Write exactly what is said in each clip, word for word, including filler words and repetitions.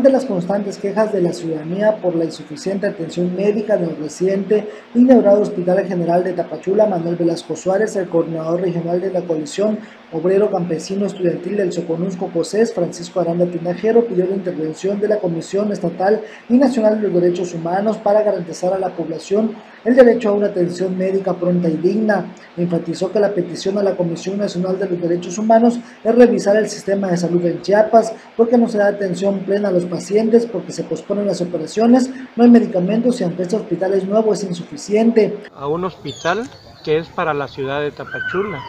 Ante las constantes quejas de la ciudadanía por la insuficiente atención médica del residente inaugurado Hospital General de Tapachula, Manuel Velasco Suárez, el coordinador regional de la coalición obrero campesino estudiantil del Soconusco COCES, Francisco Aranda Tinajero, pidió la intervención de la Comisión Estatal y Nacional de los Derechos Humanos para garantizar a la población el derecho a una atención médica pronta y digna. Enfatizó que la petición a la Comisión Nacional de los Derechos Humanos es revisar el sistema de salud en Chiapas, porque no se da atención plena a los pacientes, porque se posponen las operaciones, no hay medicamentos y aunque este hospital es nuevo es insuficiente. A un hospital que es para la ciudad de Tapachula,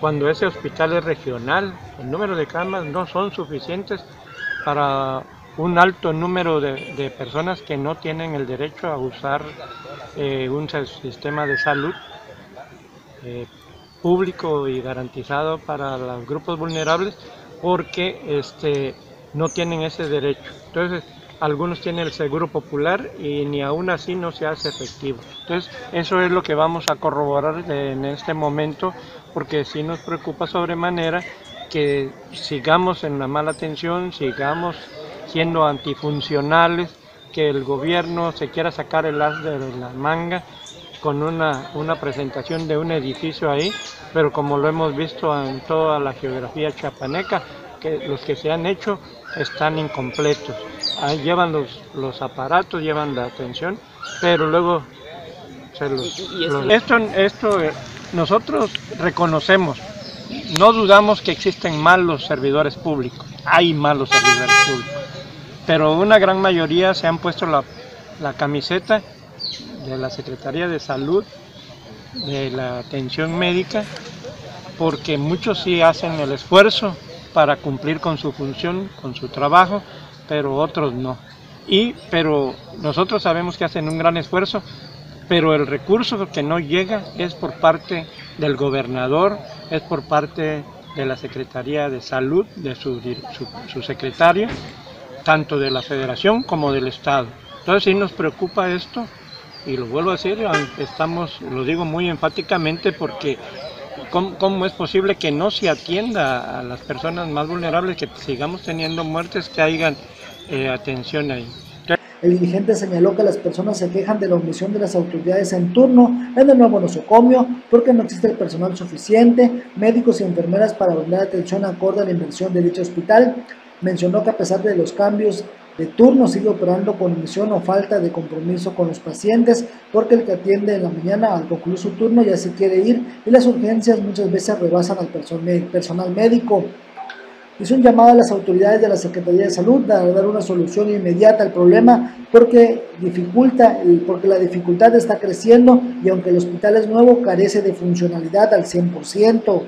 cuando ese hospital es regional, el número de camas no son suficientes para un alto número de, de personas que no tienen el derecho a usar eh, un sistema de salud eh, público y garantizado para los grupos vulnerables, porque este no tienen ese derecho. Entonces, algunos tienen el seguro popular y ni aún así no se hace efectivo. Entonces, eso es lo que vamos a corroborar en este momento, porque sí nos preocupa sobremanera que sigamos en la mala atención, sigamos siendo antifuncionales, que el gobierno se quiera sacar el as de la manga con una, una presentación de un edificio ahí, pero como lo hemos visto en toda la geografía chiapaneca, que los que se han hecho están incompletos. Ahí llevan los, los aparatos, llevan la atención, pero luego se los, ¿Y, y esto? los... Esto, esto nosotros reconocemos, no dudamos que existen malos servidores públicos, hay malos servidores públicos, pero una gran mayoría se han puesto la, la camiseta de la Secretaría de Salud, de la atención médica, porque muchos sí hacen el esfuerzo para cumplir con su función, con su trabajo, pero otros no. Y, pero nosotros sabemos que hacen un gran esfuerzo, pero el recurso que no llega es por parte del gobernador, es por parte de la Secretaría de Salud, de su, su, su secretario, tanto de la Federación como del Estado. Entonces sí nos preocupa esto, y lo vuelvo a decir, estamos, lo digo muy enfáticamente porque ¿Cómo, ¿Cómo es posible que no se atienda a las personas más vulnerables, que sigamos teniendo muertes, que hayan eh, atención ahí? El dirigente señaló que las personas se quejan de la omisión de las autoridades en turno en el nuevo nosocomio porque no existe el personal suficiente, médicos y enfermeras para brindar atención acorde a la inversión de dicho hospital. Mencionó que a pesar de los cambios de turno sigue operando con omisión o falta de compromiso con los pacientes, porque el que atiende en la mañana al concluir su turno ya se quiere ir y las urgencias muchas veces rebasan al personal médico. Hizo un llamado a las autoridades de la Secretaría de Salud a dar una solución inmediata al problema porque, dificulta, porque la dificultad está creciendo y aunque el hospital es nuevo carece de funcionalidad al cien por ciento.